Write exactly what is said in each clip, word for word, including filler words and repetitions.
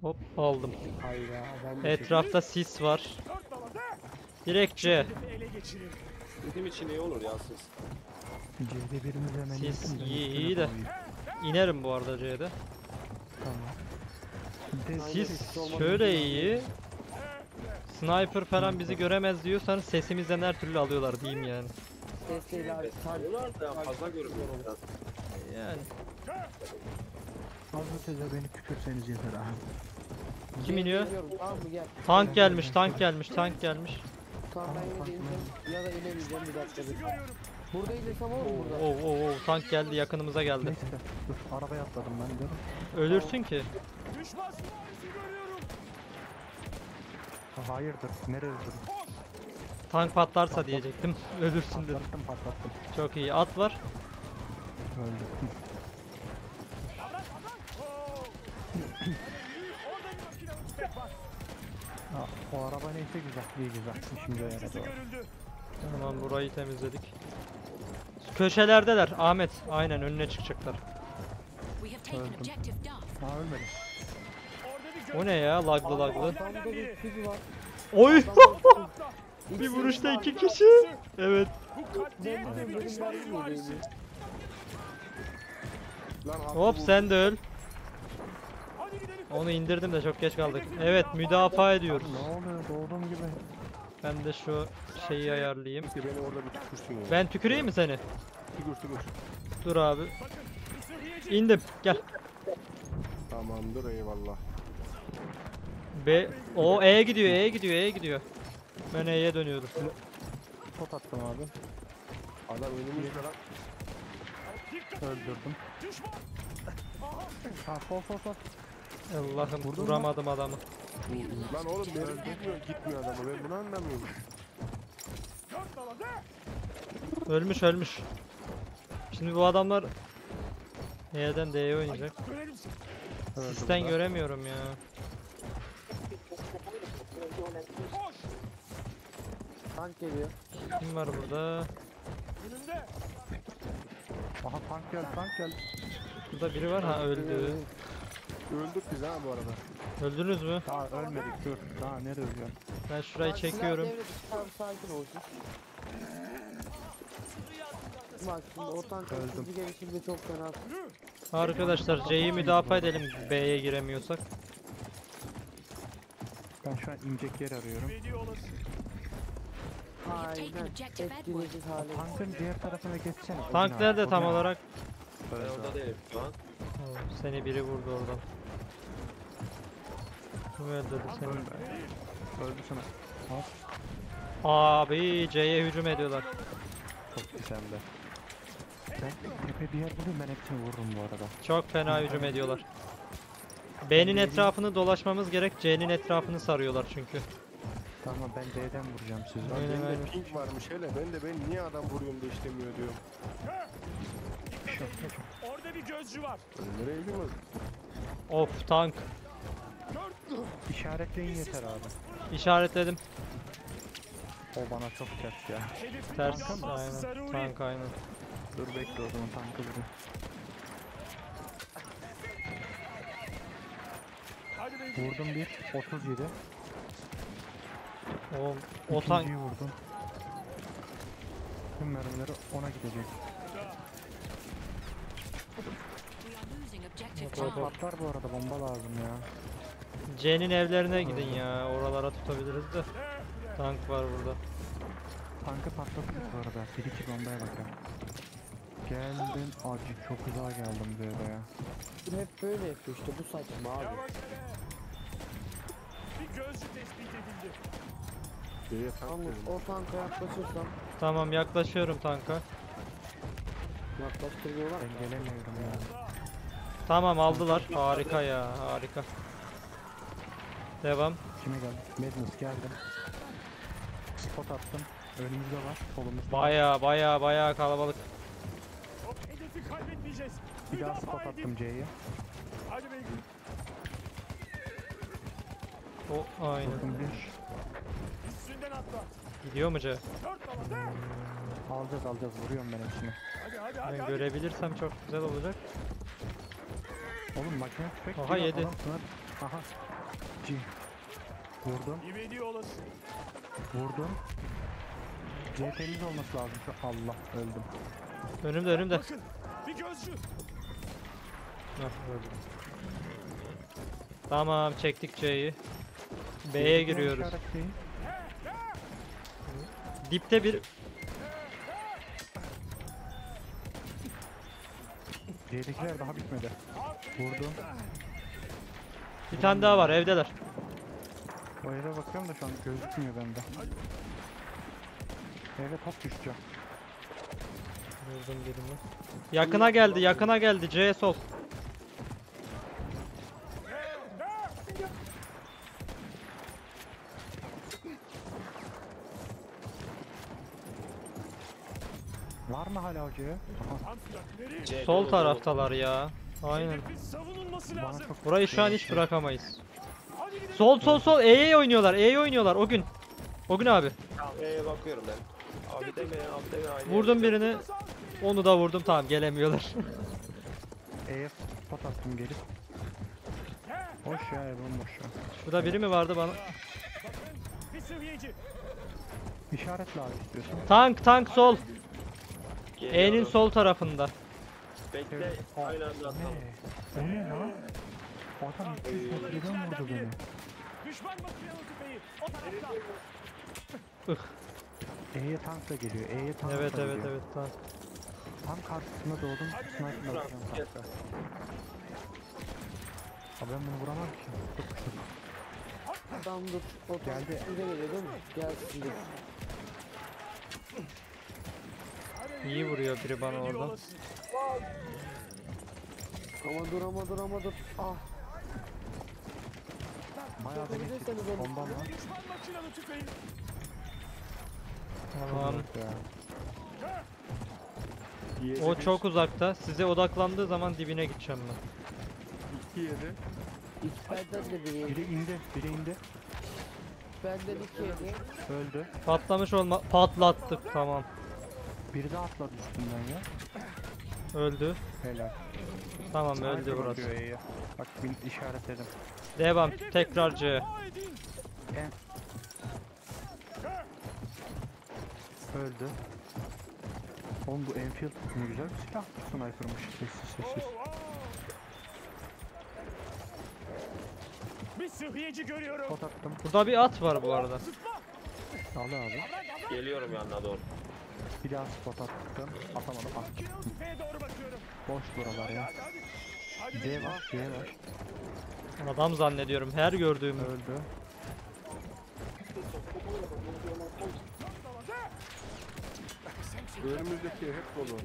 Hop aldım. Hayda, etrafta sis var. Direkçe. Bizim için iyi olur ya sis. C'de birimiz hemen sis iyi iyi de. İnerim bu arada C'de. Tamam. Sis şöyle iyi. Sniper falan bizi göremez diyorsanız sesimizden her türlü alıyorlar diyeyim yani. Sesleri abi fazla görünüyor biraz. Yani. Fazla seze beni küçülseniz yeter abi. Kim iniyor? Tank gelmiş, tank gelmiş, tank gelmiş. Ya da inemeyeceğim bir dakika. Burada inersem olur mu burada? Oo oo oo tank geldi, yakınımıza geldi. Dur arabaya atladım ben diyorum. Ölürsün ki. Hayırdır, nereye öldürdün? Tank patlarsa patlattım diyecektim, ölürsün dedim. Patlattım, patlattım. Çok iyi, at var. Öldüm. Ha, o araba neyse güzel, iyi güzel. Şimdi öyle. Tamam, burayı temizledik. Köşelerdeler, Ahmet. Aynen, önüne çıkacaklar. Öldüm. Ha, ölmedim. O ne ya, laglı laglı. Oy! Bir vuruşta iki kişi. Evet. Hop sen de öl. Onu indirdim de çok geç kaldık. Evet müdafaa ediyoruz. Ne oluyor doğduğum gibi. Ben de şu şeyi ayarlayayım. Ben tüküreyim mi seni? Dur abi. İndim gel. Tamamdır eyvallah. B o E'ye gidiyor, E'ye gidiyor, E'ye gidiyor. Ben E'ye dönüyorum. Pot attım abi. Adam önümü yıkarak öldürdüm. Ha sol sol sol. Allah'ım vuramadım adamı. Lan oğlum beni gitmiyor, gitmiyor adamı. Ben bunu anlamıyorum. Ölmüş, ölmüş. Şimdi bu adamlar E'den D'ye oynayacak. Sisten göremiyorum ya. Tank geliyor. Kim var burada? Aha tank geldi, tank geldi. Burada biri var ha öldü. Öldük biz ha bu arada. Öldünüz mü? Daha ölmedik dur. Daha nereye ölüyorum? Ben şurayı çekiyorum. Bak şimdi o tank hızlı gelişimde çok fena. Arkadaşlar C'yi müdafaa edelim B'ye giremiyorsak. Ben şu an inecek yer arıyorum. Aynen. Tankın diğer tarafına geçsene. Tank nerede tam olarak? Orada değil şu an. Seni biri vurdu oradan. Kim öldürdü seni? Öldü sana. Abi C'ye hücum ediyorlar. Çok güzel de. Ben tepe bir yer buldum, ben hepsini vururum bu arada. Çok fena hücum ediyorlar. B'nin etrafını dolaşmamız gerek. C'nin etrafını sarıyorlar çünkü. Tamam ben D'den vuracağım sizi. Aynen aynen. Pink varmış hele. Ben de ben niye adam vuruyorum da işlemiyor diyorum. Orada bir gözcü var. Nereye gidiyoruz? Of tank. İşaretleyin yeter abi. İşaretledim. O bana çok ters ya. Ters aynen. Tank aynen. Dur bekle o zaman tankı vurayım. Vurdum bir, otuz yedi. O, o tank vurdum. Tüm mermileri ona gidecek. Patlar bu arada, bomba lazım ya. C'nin evlerine gidin ya, oralara tutabiliriz de. Tank var burada. Tankı patlattık bu arada, bir iki bombaya bakalım. Geldim, acı çok uzağa geldim böyle ya. Hep böyle yapıyor işte, bu saçma abi. Bir gözcü tespit edildi. Geriye tank dedim. O tanka yaklaşırsam. Tamam yaklaşıyorum tanka. Yaklaştırıyorlar. Ben gelemiyorum ya. Tamam aldılar. Harika ya, harika. Devam. Kime geldi? Madness geldi. Spot attım. Önümüzde var, solumuzda. Baya baya baya kalabalık. Hedefi kaybetmeyeceğiz. Bir daha spot attım C'ye. Hadi beyim. O aynen. Üstünden atla. Gidiyor mu C? Hmm. Alacağız alacağız, vuruyorum ben hepsini. Hadi, hadi, hadi, ben görebilirsem hadi. Çok güzel olacak. Oğlum makine tüfek. Aha yedi. Aha. Cih. Vurdum. Vurdum. C P'miz olması lazım. Allah öldüm. Önümde önümde. Bakın, bir gözcü. Nasıl öldüm? Tamam çektik C'yi. B'ye giriyoruz. Dipte bir. C'dekiler daha bitmedi. Vurdum. Bir tane daha var, evdeler. Bayrağa bakıyorum da şu an gözükmüyor bende. Eve top düşeceğim. Vurdum birimi. Yakına geldi, yakına geldi. C sol. Var mı hala o C'ye? C sol taraftalar ya. Aynen. Burayı şu an hiç bırakamayız. Sol sol sol E'ye oynuyorlar. E'ye oynuyorlar o gün. O gün abi. E'ye bakıyorum ben. Abi deme, abi deme aynı. Vurdum birini. Onu da vurdum. Tamam gelemiyorlar. E'ye pot attım gelip. Boş ya, bomboş ya. Şurada biri mi vardı bana? İşaretle abi istiyorsun. Tank tank sol. E'nin sol tarafında. Bekle, aynı anda atalım. O ne lan? O adam iki yüz metreden vurdu beni. E'ye tank da geliyor, E'ye tank da geliyor. Evet evet evet tank. Tam karşısına doğdum, sniper'la atacağım tankta. Ben bunu vuramam ki. Adam dur, o tank üstünde geliyor değil mi? Gel şimdi. İyi vuruyor biri bana oradan. Ama dur ama dur ama dur. Ah. Bayağı demişsiniz ondan lan. Tamam. O çok uzakta. Size odaklandığı zaman dibine gideceğim ben. İki yedi. Biri indi, biri indi. Benden iki yedi. Öldü. Patlamış olma. Patlattık tamam. Biri de atladı üstünden ya. Öldü. Helal. Tamam öldü Sniper burası. Bak bir işaretledim. Devam tekrar C. En. Öldü. Oğlum bu Enfield ne güzel bir silah. Sniper'mış sessiz sessiz. Bir sıhhiyeci görüyorum. Pot attım. Burada bir at var bu arada. Al abi. Geliyorum yanına doğru. Bir daha spot attım, atamadım, attım. Boş buralar ya. C var, C var. Adam zannediyorum, her gördüğüm öldü. Önümüzdeki hep dolu.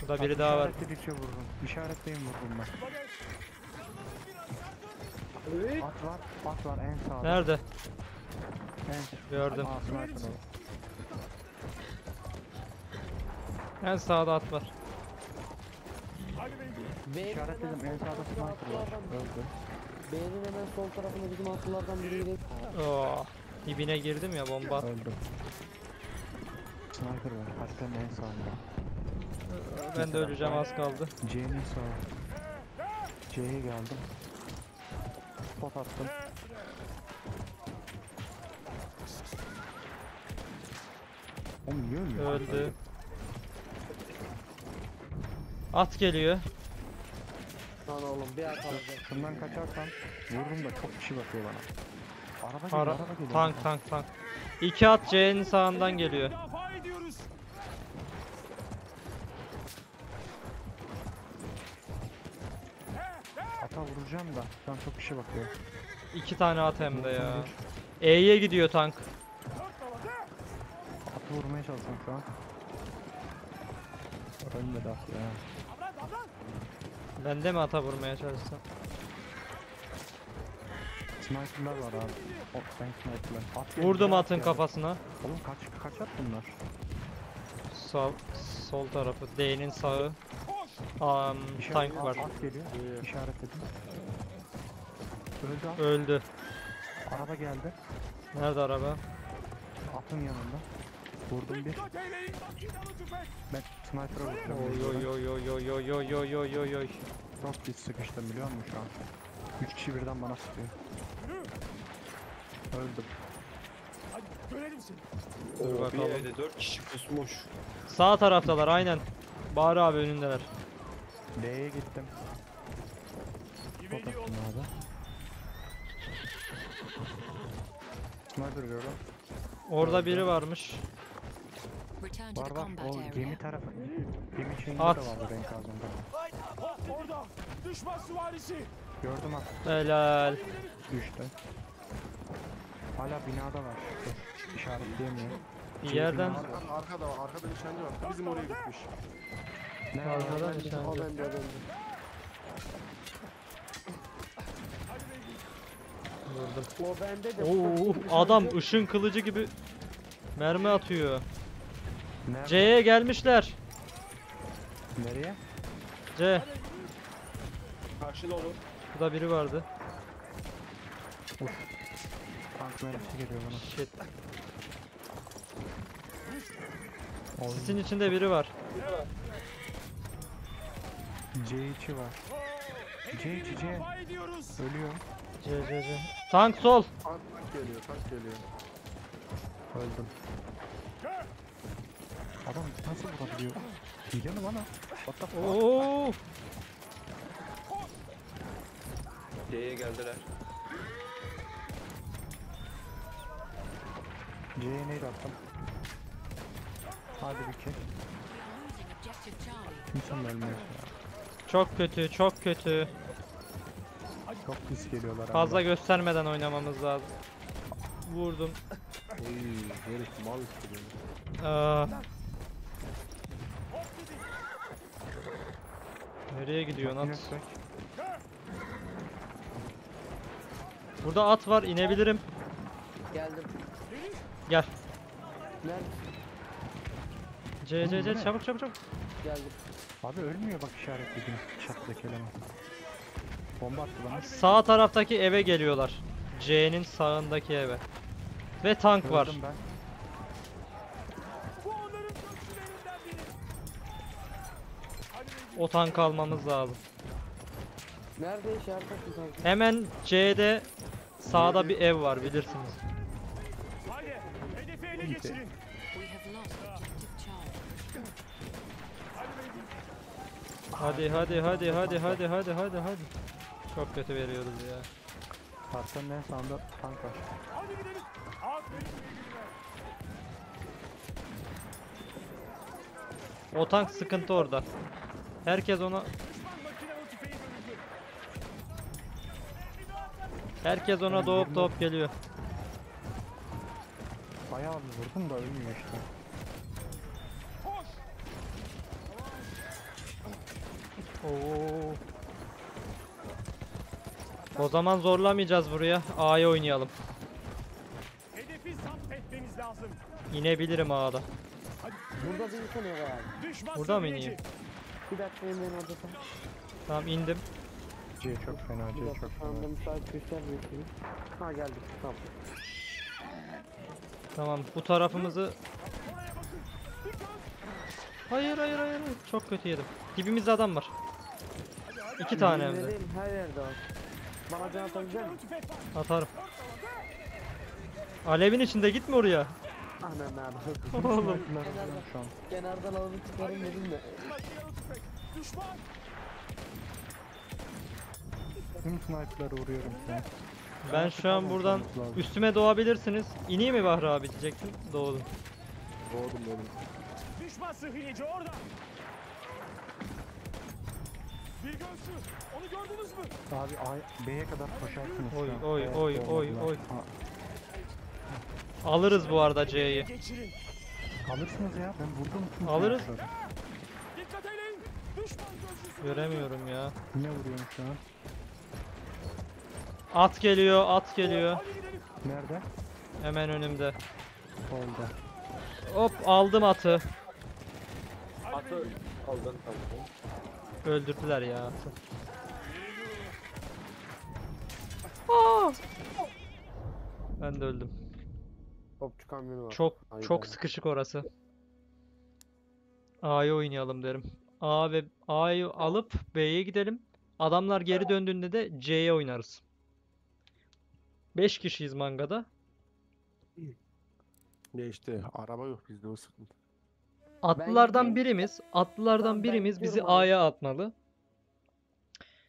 Burada biri daha var. İşaretledikçe vurdum, işaretleyim vurdum ben. Evet. At var, at var en sağda. Nerede? En. Gördüm. En sağda at var. İşaretledim en sağda sniper var. Öldü. B'nin hemen sol tarafında bizim atlılardan biri. Ooo. Dibine girdim ya bomba. Öldüm. Sniper var. Hatta en sağda. Ben de öleceğim az kaldı. C'nin sağda. C'ye geldim. Pop attım. Oğlum niye ölüyor? Öldü. At geliyor. Lan oğlum bir at alacağım. Şundan kaçarsan vururum da çok kişi bakıyor bana. Araba geliyor, Ara araba geliyor. Tank tank tank. İki at C'nin sağından geliyor. Ata vuracağım da şu an çok kişi bakıyor. İki tane at hem de ya. E'ye gidiyor tank. Atı vurmaya çalışıyorum şu an. Ölmedi at ya. Ben de mi ata vurmaya çalışsam? Sniper'lar var abi. Hop ben sniper'lar. At vurdum atın at kafasına. Oğlum kaç kaç at bunlar? Sol sol tarafı D'nin sağı. Um, tank var. At geliyor. İşaretledim. Öldü. At. Öldü. Araba geldi. Nerede araba? Atın yanında. Vurdum bir. Ben sniper'a vurdum. Oy oy oy oy oy oy oy oy oy oy oy. Çok pis sıkıştım biliyor musun şu an? üç kişi birden bana sıkıyor. Öldüm. Dur bakalım. Evde dört kişi kusmuş. Sağ taraftalar aynen. Bahri abi önündeler. D'ye gittim. Orada biri varmış. Var var o gemi tarafı. Gemi şeyinde de vardı renk ağzında. Orada düşman süvarisi. Gördüm at. Helal. Düştü. Hala binada var. İşaretleyemiyorum. Yerden. Arkada, arkada var. Arkada nişancı var. Bizim oraya gitmiş. Ne arkada nişancı? Ooo adam ışın kılıcı gibi mermi atıyor. C'ye gelmişler. Nereye? C. Karşıda olur. Burada biri vardı. Uf. Tank mermisi geliyor bana. Shit. Sizin içinde biri var. C içi var. C içi C. Ölüyor. C C C. Tank sol. Tank geliyor, tank geliyor. Öldüm. Adam nasıl vurabiliyor? Hile mi lan o? Ooo! C'ye geldiler. C'ye neydi attım? Hadi bir kez. İnsan ölmüyor. Çok kötü, çok kötü. Çok pis geliyorlar. Fazla abi göstermeden oynamamız lazım. Vurdum. Oy, herif mal istiyor. Nereye gidiyor at? Burada at var, inebilirim. Geldim. Gel. Gel. C C C çabuk çabuk çabuk. Geldim. Abi ölmüyor bak işaretledim çaktaki eleman. Bomba attı bana. Sağ taraftaki eve geliyorlar. C'nin sağındaki eve. Ve tank gördüm var. Ben. O tank almamız lazım. Nerede işaretli tank? Hemen C'de sağda nerede bir ev var bilirsiniz. Haydi, hedefi ele geçirin. Hadi hadi hadi hadi hadi hadi hadi hadi. Çok kötü veriyoruz ya. Parkın en sağında tank var. Hadi gidelim. O tank sıkıntı orada. Herkes ona Herkes ona doğup doğup geliyor. Bayağı vurdum da ölmüyor işte. Oo. O zaman zorlamayacağız buraya. A'ya oynayalım. Hedefi zapt etmemiz lazım. İnebilirim A'da. Burada bir insan var abi. Burada mı ineyim? Bir dakika ineyim orada. Tamam indim. C çok fena, C çok fena. Tamam müsait göstermiyor seni. Ha geldik tamam. Tamam bu tarafımızı. Hayır hayır hayır çok kötü yedim. Dibimizde adam var. İki tane hem de. Her yerde var. Bana can atabilir misin? Atarım. Alevin içinde gitme oraya. Ahmet abi. Oğlum. Kenardan alanı tıklarım dedim de. Tüm sniper'lara uğruyorum. Ben şu an buradan üstüme doğabilirsiniz. İneyim mi Bahri abi diyecektim. Doğdum. Doğdum doğdum. Düşman sıhhiyeci orada. Bir göğsü. Onu gördünüz mü? Abi B'ye kadar koşarsınız. Oy oy oy oy oy. Alırız bu arada C'yi. Alırsınız ya. Ben vurdum. Alırız. Dikkat edin. Düşman gözcüsü. Göremiyorum ya. Ne vuruyorum şu an? At geliyor, at geliyor. Nerede? Hemen önümde. Solda. Hop aldım atı. Atı aldın aldım. Öldürdüler ya atı. Aa! Ben de öldüm. Topçu kamyonu var. Çok aynen, çok sıkışık orası. A'yı oynayalım derim. A ve A'yı alıp B'ye gidelim. Adamlar geri döndüğünde de C'ye oynarız. beş kişiyiz mangada. Ne işte araba yok bizde, o sıkıntı. Atlılardan birimiz, atlılardan birimiz bizi A'ya atmalı.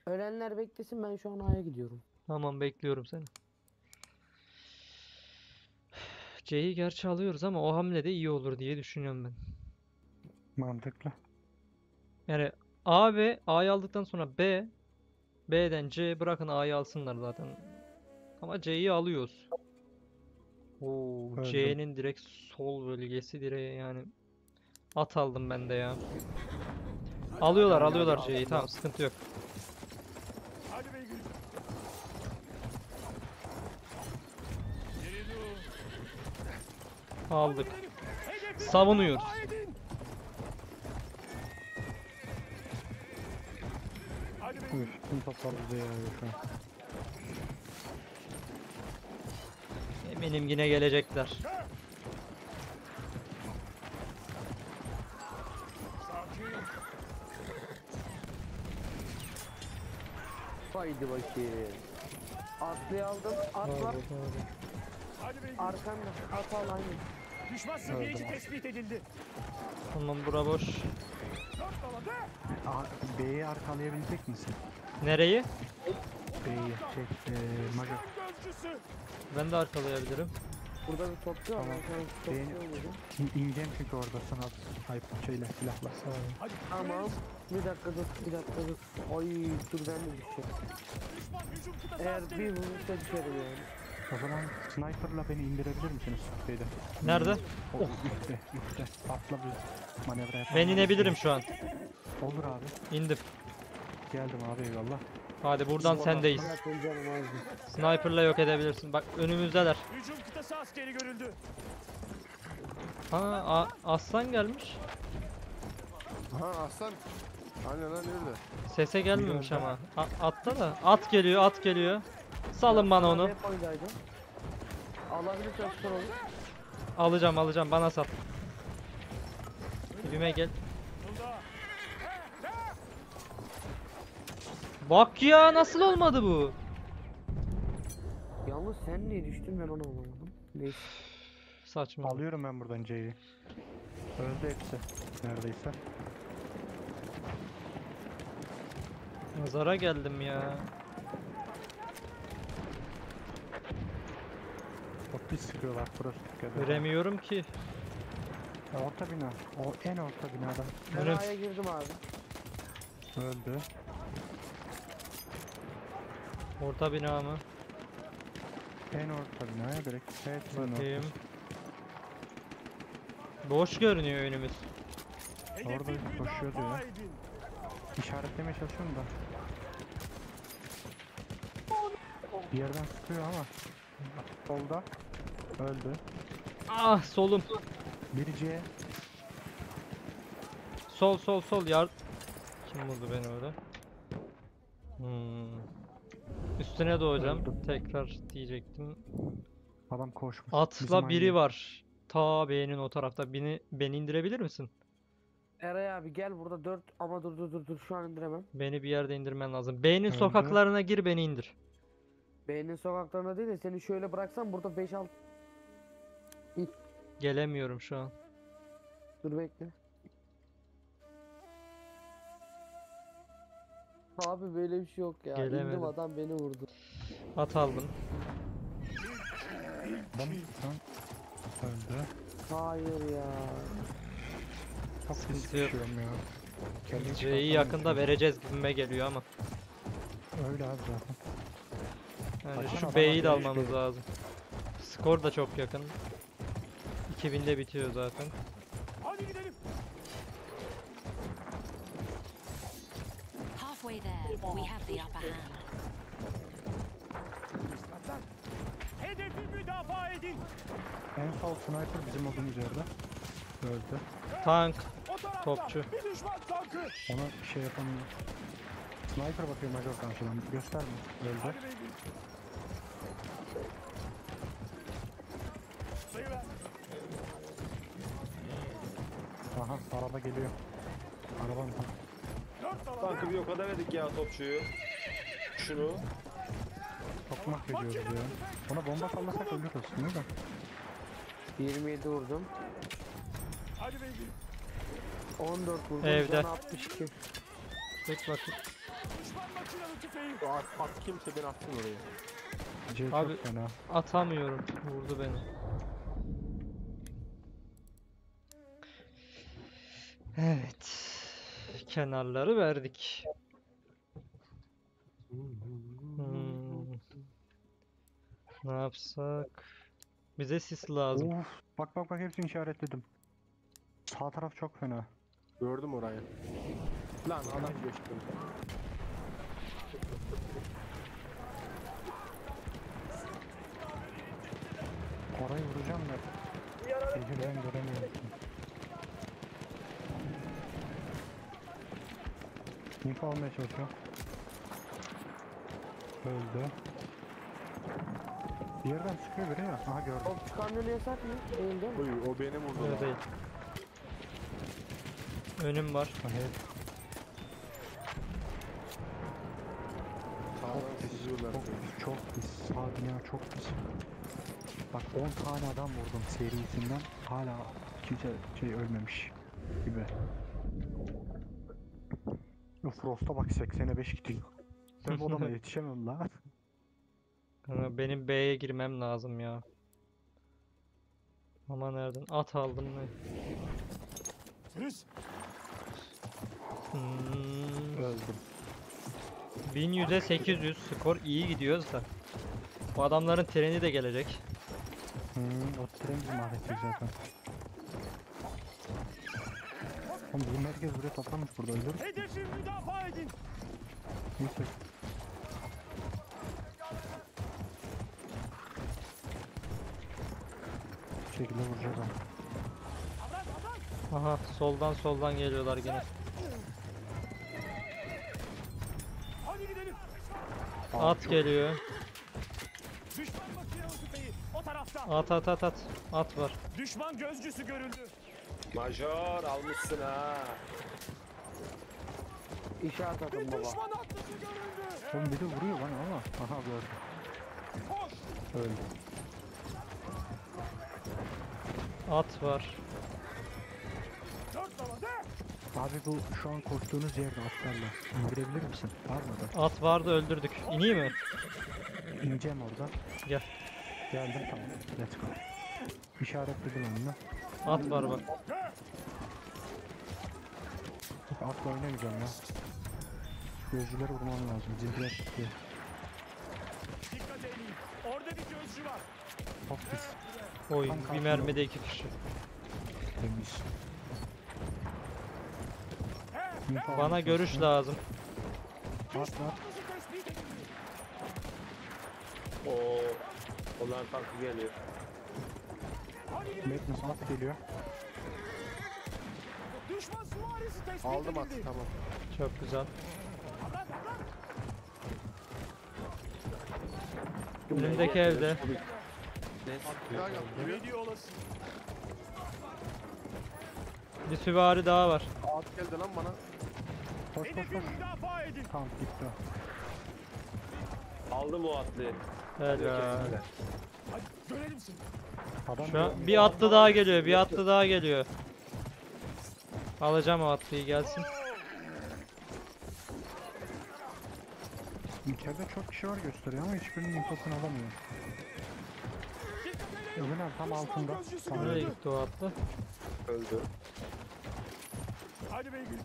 Ölenler beklesin, ben şu an A'ya gidiyorum. Tamam, bekliyorum seni. C'yi gerçi alıyoruz ama o hamle de iyi olur diye düşünüyorum ben. Mantıklı. Yani A ve A'yı aldıktan sonra B, B'den C, bırakın A'yı alsınlar zaten. Ama C'yi alıyoruz. Oo, C'nin direkt sol bölgesi direği yani. At aldım ben de ya. Alıyorlar, alıyorlar C'yi. Tamam, sıkıntı yok. Aldık. Savunuyoruz. Üstün tasarladı ya. Eminim yine gelecekler. Haydi bakayım. Atlı aldım. Atlar. Arkamda. At al aynı. Düşman seviyeci tespit edildi. Tamam, bura boş. B'yi arkalayabilecek misin? Nereyi? B'yi. Çek. Ee, Maga. Ben de arkalayabilirim. Burada bir topçu var. Tamam. Şimdi ineceğim çünkü orada sana hype şeyle silahla. Tamam. Bir dakika dur. Bir dakika dur. Ay dur, ben de düşeceğim. Eğer bir vurursa düşerim yani. O zaman sniper'la beni indirebilir misiniz? Beyde. Nerede? O, oh. Üstte, üstte. Atla bir manevra yapalım. Ben inebilirim şu an. Olur abi. İndim. Geldim abi, eyvallah. Hadi buradan sendeyiz. Sniper'la yok edebilirsin. Bak önümüzdeler. Hücum kıtası askeri görüldü. Ha, aslan gelmiş. Ha, aslan. Aynen lan, öyle. Sese gelmemiş ama. A atta da. At geliyor, at geliyor. Salın ya, bana onu. Alacağım, alacağım. Bana sat. Dibime gel. Bak ya, nasıl olmadı bu? Yalnız sen niye düştün, ben onu alamadım. Neyse. Saçma. Alıyorum ben buradan C'yi. Öldü hepsi. Neredeyse. Nazara geldim ya. Otlu sıkıyorlar, burası sıkıyorlar. Göremiyorum ki. Ya, orta bina. O en orta binadan. Binaya girdim abi. Öldü. Orta bina mı? En orta binaya direkt. Evet, bakayım. Boş görünüyor önümüz. Orada koşuyor diyor. İşaretlemeye çalışıyorum da. Bir yerden sıkıyor ama. Solda. Öldü. Ah solum. Bir C. Sol sol sol yar. Kim buldu beni öyle? Hmm. Üstüne doğacağım. Öldüm. Tekrar diyecektim. Adam koşmuş. Atla biri aynı var. Ta B'nin o tarafta. Beni, beni indirebilir misin? Eray abi gel, burada dört ama dur dur dur dur, şu an indiremem. Beni bir yerde indirmen lazım. B'nin sokaklarına gir, beni indir. B'nin sokaklarına değil de seni şöyle bıraksam burada beş altı... Gelemiyorum şu an. Dur bekle. Abi böyle bir şey yok ya. Gelemedim. İndim, adam beni vurdu. At aldım. Öldü. Hayır ya. Çok sıkışıyorum ya. C'yi yakında vereceğiz gibime geliyor ama. Öyle abi zaten. Yani şu B'yi de almamız lazım. Skor da çok yakın. iki binde bitiyor zaten. Hadi gidelim. Halfway there. We have the upper hand. Hedefi müdafaa edin. En sol sniper bizim odun üzerinde. Öldü. Tank, topçu. Ona şey yapamıyorum. Sniper bakıyor major kanşadan. Gösterme. Öldü. Aha, araba geliyor. Araba mı? Tankı bir yok edemedik ya topçuyu. Şunu. çok mahvediyoruz ya. Ona bomba sallasak ölürüz değil mi? yirmi yedi vurdum. Hadi beyim. on dört vurdum. Evde. altmış iki. Tek bakın. At kimse beni attın oraya. Abi atamıyorum. Vurdu beni. Evet. Kenarları verdik. Hmm. Ne yapsak? Bize sis lazım. Of, bak bak bak hepsini işaretledim. Sağ taraf çok fena. Gördüm orayı. Lan adam geçti. Orayı vuracağım ben. Geceden göremiyorum. İnfo almaya çalışıyorum. Öldü. Bir yerden sıkıyor biri ya. Aha gördüm. O çıkan yolu yasak mı? Öldü mü? Uy, o benim orada. Evet, değil. Önüm var. Evet. Sağdan çok pis, çok pis. Sağ dünya çok pis. Bak on tane adam vurdum serisinden. Hala kimse şey ölmemiş gibi. Frost'a bak seksene beş gidiyor. Ben bu odama yetişemem lan. Benim B'ye girmem lazım ya. Ama nereden? At aldım mı? Hmm. Öldüm. bin yüze sekiz yüz skor, iyi gidiyoruz da. Bu adamların treni de gelecek. Hmm, o tren bizi mahvedecek zaten. Oğlum bizim herkes buraya toplamış, burada öldürürüz. Hedefi müdafaa edin. Neyse. Bu şekilde vuracağız ama. Aha soldan soldan geliyorlar gene. Hadi gidelim. At çok... geliyor. At at at at. At var. Düşman gözcüsü görüldü. Major almışsın ha. İşe atadım baba. Oğlum bir de vuruyor bana ama. Aha gördüm. Öldü. At var. Abi bu şu an koştuğunuz yerde atlarla. İndirebilir misin? Var mı da? At vardı, öldürdük. İneyim mi? İneceğim orada. Gel. Geldim, tamam. Let's go. İşaretledim onunla. At var bak. Atla oynamayacağım ya. Gözcüleri vurmam lazım. Zildiler çıkıyor. Dikkat edin. Orada bir gözcü var. Çok pis. Oy tam bir mermide iki kişi. Demiş. Bana görüş lazım. At var. Ooo. Olan tankı geliyor. Metnus at geliyor. Aldım atı, tamam. Çok güzel. Önümdeki evde. Bir süvari daha var. At geldi lan bana. Koş koş koş. Tamam gitti. Aldım o atlı. Evet. Görelim seni. Şu an bir attı daha geliyor, bir attı daha geliyor. Alacağım o atlıyı, gelsin. İçeride çok kişi var gösteriyor ama hiçbirinin infosunu alamıyor. Ömer tam altında. Nereye gitti o atlı? Öldü. Hadi beygül.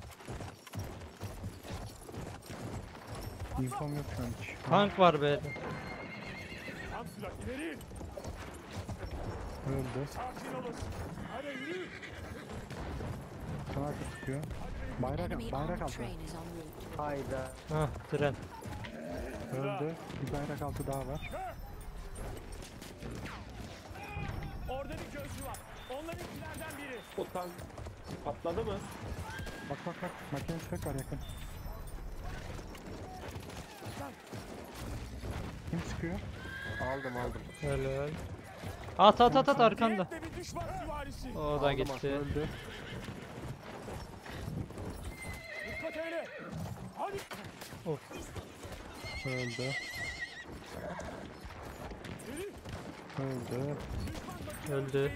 İnfom yok şu an hiç. Tank var be. Öldü. Sana çıkıyor. Bayrak, bayrak altı. Hayda. Hah, tren. Öldü. Bir bayrak altı daha var. Orada bir gözcü var. Onların ikilerden biri. Otan patladı mı? Bak bak bak. Makine tüfek var yakın. Kim sıkıyor? Aldım aldım. Helal. At at at at arkanda. O da gitti. Öldü. Öldü. Öldü.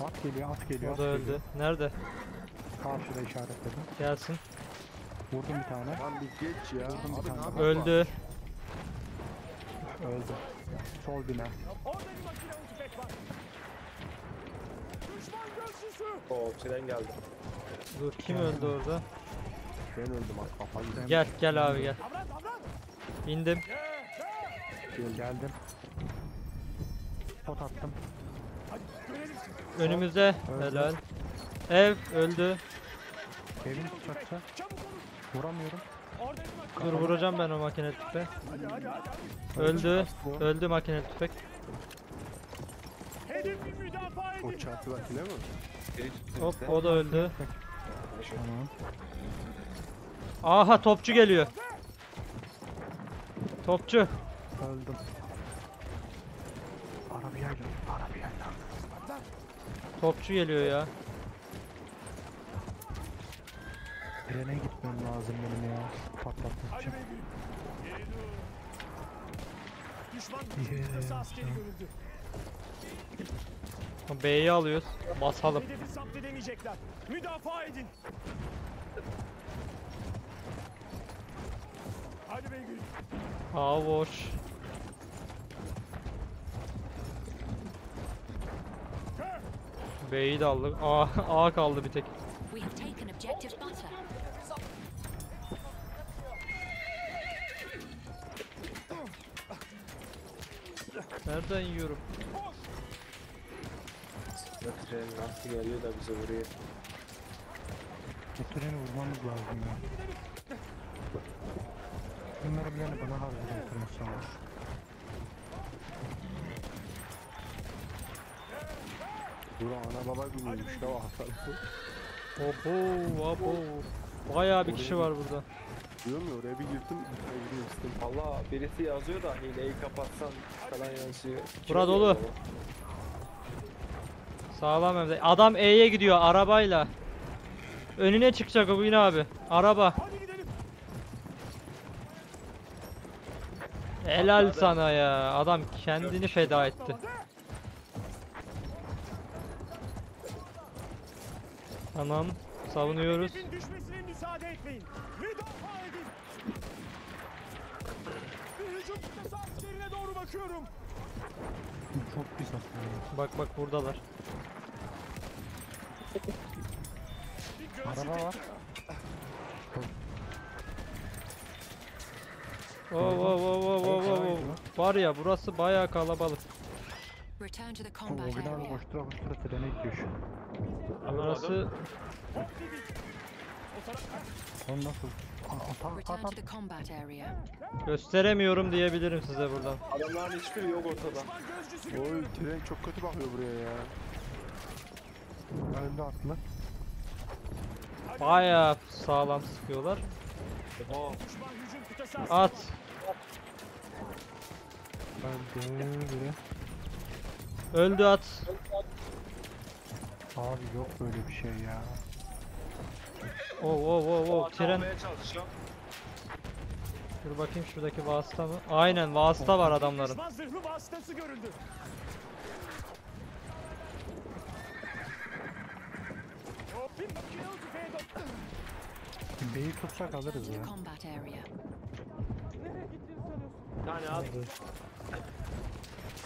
At geliyor, at geliyor. O da öldü. Geliyor. Nerede? Karşıda işaretledim. Gelsin. Vurdum bir tane. Lan bir geç ya. Vurdum bir tane. Öldü. Öldü. Sol bina. Oo, tren geldi. Dur, kim yani öldü orada? Ben öldüm abi, kafayı yedim. Gel, gel abi gel. İndim. Gel, geldim. Pot attım. Önümüzde. Öldü. Helal. Ev öldü. Evin tutacaksa. Vuramıyorum. Dur, vuracağım ben o makine tüfeği. Öldü. Öldü makine tüfek. O çarptılar değil mi? Hop, o da öldü. Aha, topçu geliyor. Topçu. Öldüm. Arabaya gel, arabaya gel. Topçu geliyor ya. Trene gitmem lazım benim ya. Patlatmak için. B'yi alıyoruz. Basalım. Müdafaa edin. Hadi bey gül. Aa, boş. B'yi de aldık. A, A kaldı bir tek. Nereden yiyorum? Tren nasıl geliyor da bize vuruyor? Bu treni vurmamız lazım ya. Bunları bir yana bana harcayacağım tren sanır. Dur, ana baba gülüyormuş da o hasarlı. Oho, oho. Bayağı bir kişi var burada. Diyor mu? Oraya bir girdim. Valla birisi yazıyor da hileyi kapatsan falan yansıyor. Bura dolu. Sağlam evde. Adam E'ye gidiyor arabayla. Önüne çıkacak o, bu yine abi. Araba. Helal sana ya. Adam kendini feda etti. Tamam. Savunuyoruz. Çok güzel. Bak bak, buradalar. Araba var. Oo oo oo oo oo. Var ya, burası bayağı kalabalık. O kadar koştura koştura trene gidiyor şu. Burası... Onu nasıl? Gösteremiyorum diyebilirim size buradan. Adamların hiçbiri yok ortada. Oy, tren çok kötü bakıyor buraya ya. Önde atlı. Bayağı sağlam sıkıyorlar. Oh. At. Öldü at. Abi yok böyle bir şey ya. Oh oh oh oh, tren. Dur bakayım, şuradaki vasıta mı? Aynen, vasıta var adamların. B'yi tutsak alırız ya. Yani abi.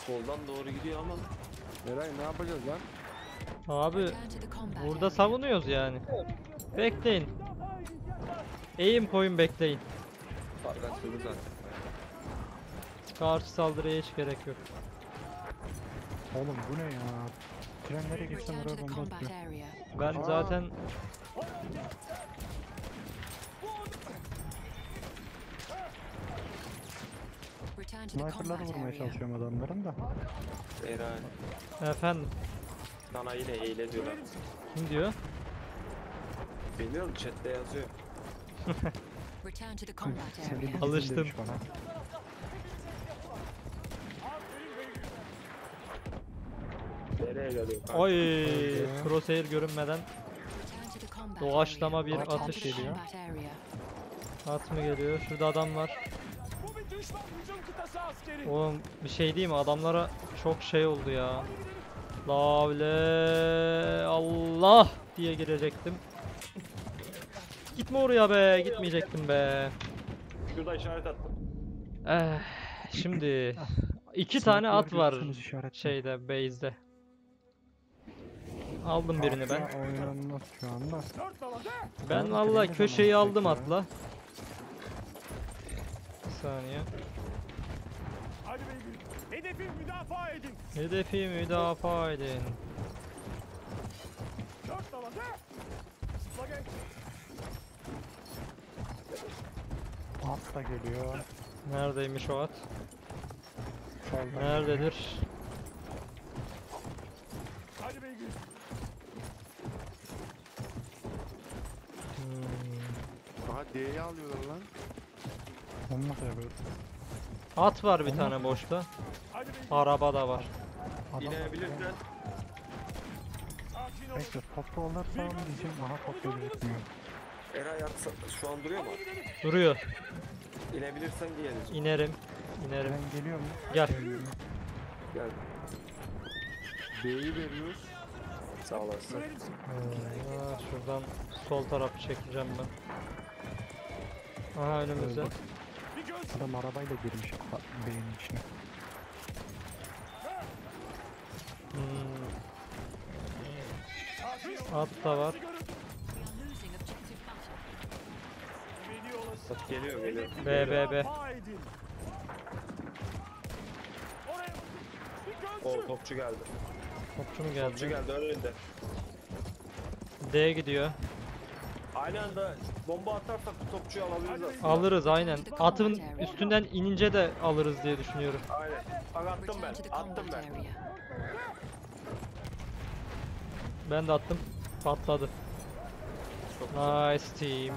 Soldan doğru gidiyor ama. Meray, ne yapacağız lan? Abi burada savunuyoruz yani. Bekleyin. Eğim koyun, bekleyin. Karşı saldırıya hiç gerek yok. Oğlum bu ne ya? Trenlere geçsem oraya bomba atıyor. Ben Aa. zaten... Sniper'ları vurmaya çalışıyorum adamların da. Eray. Efendim? Sana yine eyle diyorlar. Kim diyor? Bilmiyorum, chatte yazıyor. Alıştım. Oy, crosshair görünmeden doğaçlama bir atış geliyor. At mı geliyor? Şurada adam var. Oğlum bir şey diyeyim mi? Adamlara çok şey oldu ya. Lavle Allah diye girecektim. Gitme oraya be, gitmeyecektim be. Şurada işaret attım. Eh, şimdi iki tane at var şeyde, base'de. Aldım birini ben. Ben vallahi köşeyi aldım atla. Bir saniye. Hedefi müdafaa edin. Hedefi müdafaa edin. At da geliyor. Neredeymiş o at? Nerededir? D'yi alıyorlar lan. At var bir Anladım. tane boşta. Araba da var. İnebilirsen. Neyse toplu onlar falan diyeceğim. Aha toplu diyeceğim. Eray atsa şu an duruyor mu? Duruyor. İnebilirsen diyelim. İnerim. İnerim. Ben geliyorum. Gel. Gel. D'yi veriyoruz. Sağ olasın. Aa, şuradan sol tarafı çekeceğim ben. Aha önümüzde. Adam arabayla girmiş beynin içine. Hmm. At da var. At geliyor, geliyor. Be be be. O topçu geldi. Topçu mu geldi? Topçu geldi önünde. D gidiyor. Aynı anda bomba atarsak topçuyu alabiliriz aslında. Alırız aynen. Atın üstünden inince de alırız diye düşünüyorum. Aynen. Bak attım ben. Attım ben. Ben de attım. Patladı. Nice team.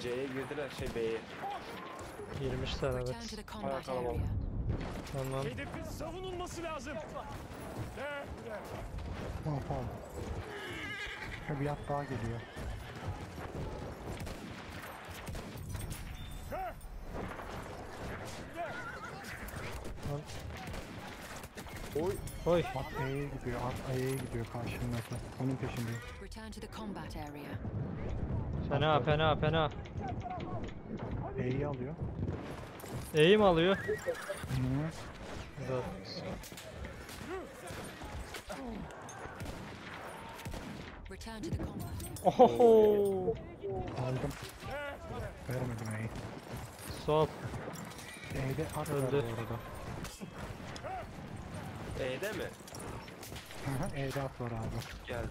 C'ye girdiler şey B'ye. Girmişler evet. Tamam. Hedefin savunulması lazım. Tamam tamam. Bir at daha geliyor. Oy oy. At A'ya gidiyor, at A'ya gidiyor karşımdaki. Onun peşindeyim. Fena fena fena. E'yi alıyor. E'yi mi alıyor? Güzel. Ohoho. Aldım. Vermedim E'yi. Sol. E'de at öldü. E'de mi? Aha, E'de at var abi. Geldi.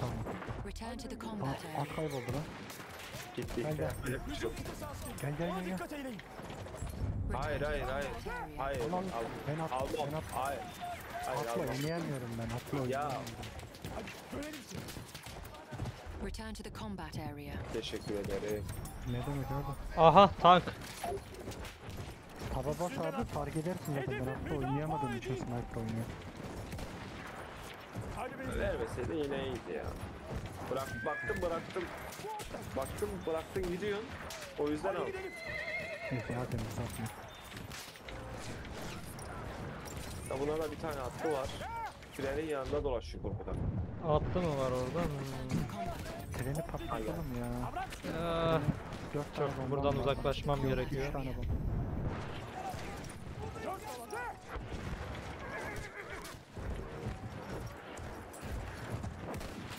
Tamam. Aa, at kayboldu lan. Gittik. Gel gel. Gel gel gel. Hayır hayır hayır. Hayır. Ulan, ben at, aldım. Ben at. Hayır. Hayır, atla oynayamıyorum ben. Atla oynayamıyorum. Teşekkür ederim. Ne demek abi? Aha tank. Taba bas abi fark edersin zaten. Ben atla oynayamadığım için sniper oynuyor. Vermeseydin yine iyiydi ya. Bırak, baktım bıraktım. Baktım bıraktın gidiyorsun. O yüzden al. Ya buna da bir tane attı var. Trenin yanında dolaşıyor korkudan. Attı mı var orada? Hmm. Treni patlatalım ya. Ya. Dört tane bomba. Buradan uzaklaşmam Yok, gerekiyor.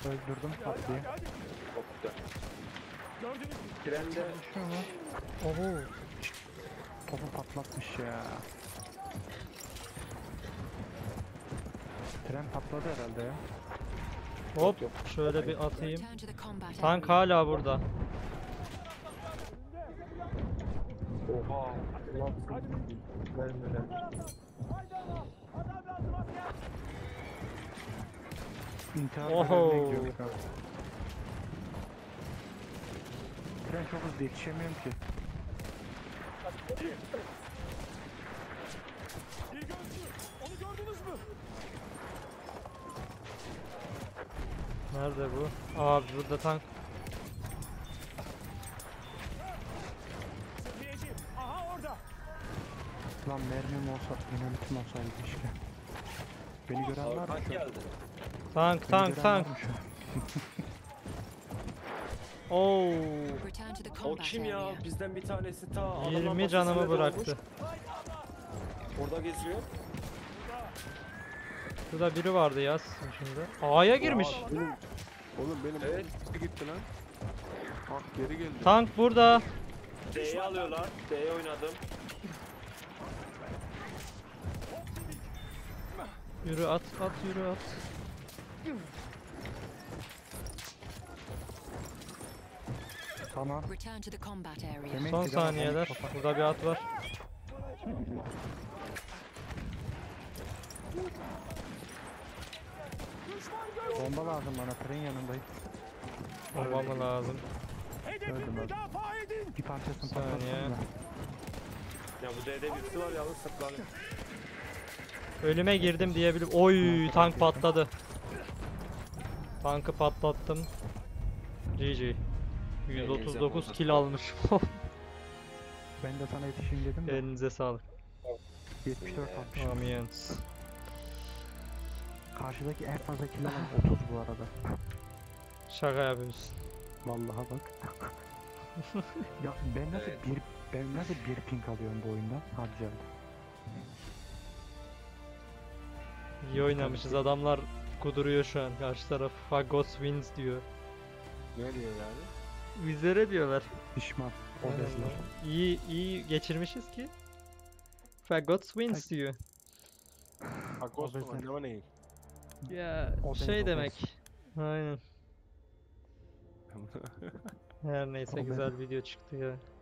Öldürdüm patlıyı. Trende. Oho. Topu patlatmış ya. Tren patladı herhalde ya. Hop yok, yok. Şöyle bir atayım. Tank hala burada. Oha. Oho. Tren çok hızlı, yetişemiyorum ki. Bir gözcü, onu gördünüz mü? Nerede bu? Abi burada tank. Lan mermim olsa, inanıtım olsaydı işte. Beni gören var mı? Tank, tank, tank. Oo. O kim ya? Bizden bir tanesi ta yirmi canımı bıraktı. Orada geziyor. Şurada biri vardı ya şimdi. A'ya girmiş. Benim, oğlum benim. Evet, gitti lan. Tank geri geldi. Tank burada. D'yi alıyorlar. D'ye oynadım. Yürü at, at, yürü at. Tamam. Son saniyeler. Burada bir at var. Bomba lazım bana, tren yanındayım. Bomba mı lazım? Bir parçasını patlatalım da. Ya bu D'de birisi var yalnız, saklanayım. Ölüme girdim diyebilirim. Oy, tank patladı. Tankı patlattım. G G. yüz otuz dokuz kill almış. Ben de sana yetişeyim dedim de. Elinize sağlık. yetmiş dört atmışım. Amiyans. Karşıdaki en fazla kill alan otuz bu arada. Şaka yapıyorsun. Vallaha bak. Ya ben nasıl evet. bir ben nasıl bir ping alıyorum bu oyunda? Hadi İyi oynamışız, adamlar kuduruyor şu an, karşı taraf Fagos wins diyor. Ne diyor yani? Bizlere diyorlar. Pişman. İyi iyi geçirmişiz ki. Fagos wins diyor. Fagos mu ne? Ya şey demek. Aynen. Her neyse, güzel video çıktı ya.